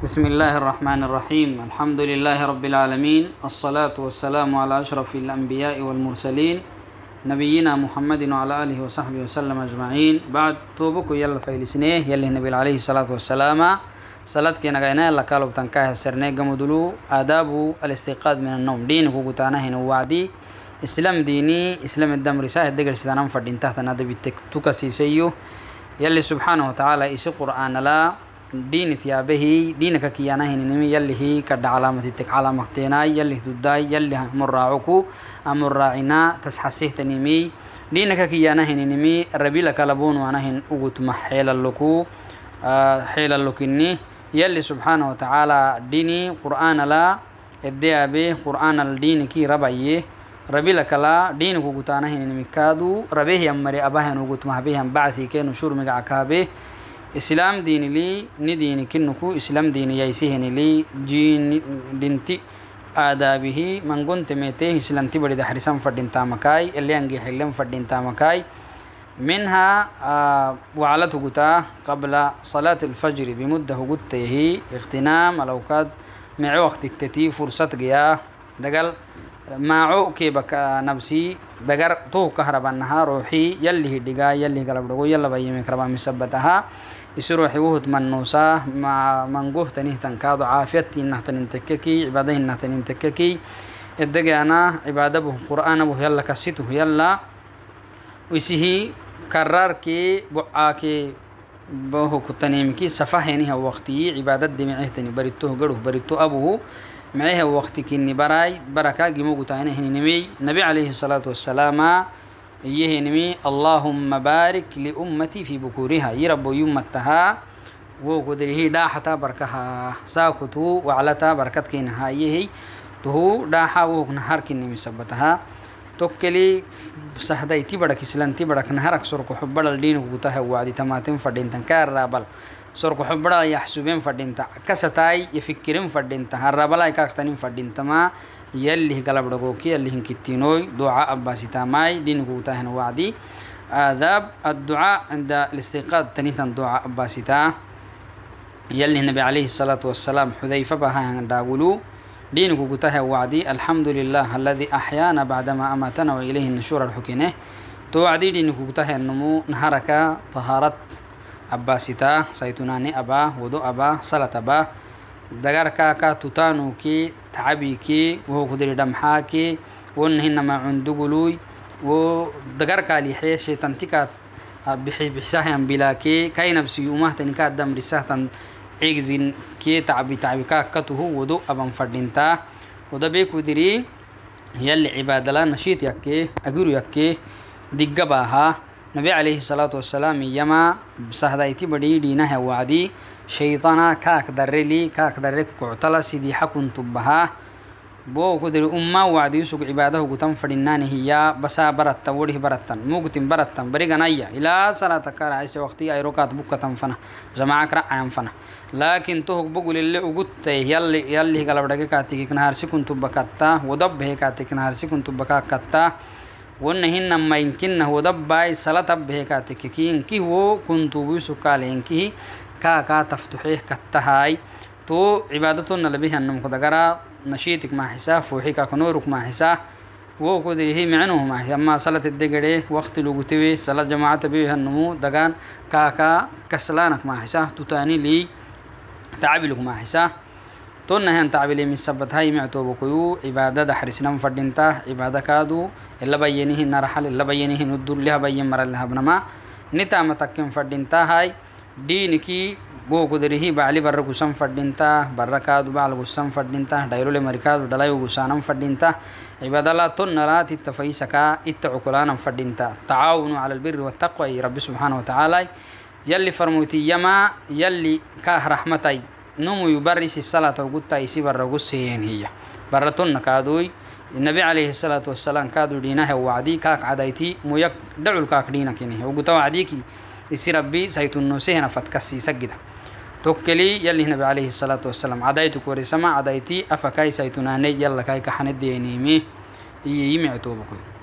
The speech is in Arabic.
بسم الله الرحمن الرحيم. الحمد لله رب العالمين، الصلاة والسلام على أشرف الأنبياء والمرسلين، نبينا محمد وعلى آله وصحبه وسلم أجمعين. بعد توبكو يلا فيلسنيه يلي النبي عليه الصلاة والسلام صلاة كينا غينا يلا كالو بتنكاه السرنيه قمدلو آداب الاستيقاظ من النوم. دينكو قتاناه نوعدي إسلام ديني إسلام الدم رساهد دقل سيدانام فردين تحتنا دبيتك تكسيسيه يلي سبحانه وتعالى إسي قرآن لا دين تيابه دينك كيانه نمي يليه كرد علامتك علامتنا يليه دوداي يليه مراعوكو أمر راعنا تسحسيه تنمي دينك كيانه نمي ربي لك لبون وانهن أغتم حيل اللوكيني يلي سبحانه وتعالى ديني قرآن لا الديابه قرآن الدين كي ربعيه ربي لك لا دينك غتانه نمي كادو ربيه يمري أباهن أغتم حبيهم بعثي كينو شرمك عكابه إسلام دين لي ندين كنكو إسلام دين يسيهن لي جين دنتي آدابه من كنت ميته إسلام تبرد دحرسان فردين تامكاي اللي أنجي حلم فردين تامكاي منها وعلته قتا قبل صلاة الفجر بمدة قته اغتنام لو كاد معو وقت التتي فرصة جياه دقل معو كيبك نفسي دقر تو كهربا نها روحي يلي هدقا يلي قلبرقو يلا بيمي كربا مثبتها إسي روحي وهد من نوسا مع منقوه تنه تنكادو عافيتي إنه تننتككي عباده إنه تننتككي الدقانا عباده به قرآن به يلا كسيته يلا ويسيه كرر كي بقاكي بوه كتنيمكي صفاهينيها وقتي عبادت دمعه تني بريتوه قروه بريتو أبوه معيها وقت كني براي بركة جموجو تاني هني نبي عليه الصلاة والسلام يهنمي اللهم بارك لأمتي في بكورها يربو يمتها وقدره داحة بركها ساقطو وعلتا بركة كنها يهي تهو داحة وهنهار كني مسبتها توكلي سهدايتي برك سلنتي برك نهارك سرق حبر الدين وقتها وعدي تماتين فردين تنكار رابل سرق حبرا يحسبين فردينتا كستاي يفكرين فردينتا هربلا يكاكتنين فردينتا ما يلي قلب رغوكي يلي هنكتينوي دعاء أباسيتا ماي دين قوتاهن وعدي آداب الدعاء عند الاستيقاظ تنيتا دعاء أباسيتا يلي النبي عليه الصلاة والسلام حذيفة بها داولو دين قوتاهن وعدي الحمد لله الذي أحيانا بعدما أماتنا وإليه النشور الحكينه توعدي دين قوتاهن نمو نهارك طهارت أباسيتا سيتوناني أبا ودو أبا صلاة أبا دقار كاكا تتانو كي تعبي كي وهو قدر دمحا كي وانهن ما عندو قلوي ودقار كاليحي شيطان تكا بحساهم بلا كي كاي نفسي أمه تنكا دم رساة عجزين كي تعبي كاكتو ودو أبا مفردين تا ودبي قدري يلي عبادلا نشيط يكي أقيرو يكي دقباها نبي عليه الصلاة والسلام يما سهدايتي بدي دينه وعدي شيطانا كاك درلي كاك درك قعطلا سيدي حكون طبها بو قدر أمة وعدي سوق عباده قتم فردنان هي بسا برتا وره برتا موقتم برتا بريغان ايا إلا صلاة كار عيسى وقتي اي ركات بكتم فنا جماعك رأيان فنا لكن توهق بقول اللي اقدته يلي قلبدك كاتيكي كنهار سيكون طبكتا ودبه كاتيكي كنهار سيكون طبكتا ونهن ما يمكنه ودباي صلاة به كاتككين كي هو كنتو بيسوكالين كي كاكا تفتحيه كتهاي تو عبادتنا لبيها النمو قدقرا نشيتك مع حساه فوحيكا كنورك مع حساه وقدره معنوه مع حساه اما صلاة الدقره وقت لغتوه صلاة جماعة بيها النمو دقان كاكا كسلانك مع حساه تتاني لي تعبلك مع حساه تونه أن تعبلي من سبت هاي معتوب كيو عبادة دحرسنا مفردينته عبادة كادو إلا بينه نرحل إلا بينه ندور لها بين مر لها بنما نتام تكيم فردينته هاي دينكي بو قدره بعلي بركو سام فردينته بركادو بعلو سام فردينته دايرو لمركادو دلايو سانم فردينته عبادة لا تنرا تتفيسكا اتعقلانم فردينته تعاونوا على البر والتقوى رب سبحانه وتعالى يلي فرموتي يما يلي كاه رحمتي نمو يبرس الصلاة وقلت يسيب الرغسين هي برتون كادوي النبي عليه الصلاة والسلام كادو دينه وعدي كاك عدايتي ميك دعو الكاك دينك ينهي وقلت وعديكي يسي ربي سيتنو سيهنا فتكسي سجده توكلي يلي النبي عليه الصلاة والسلام عدايتك ورسما عدايتي أفكاي سيتناني يلا كاي كحند دينيمي يمعتوبكوي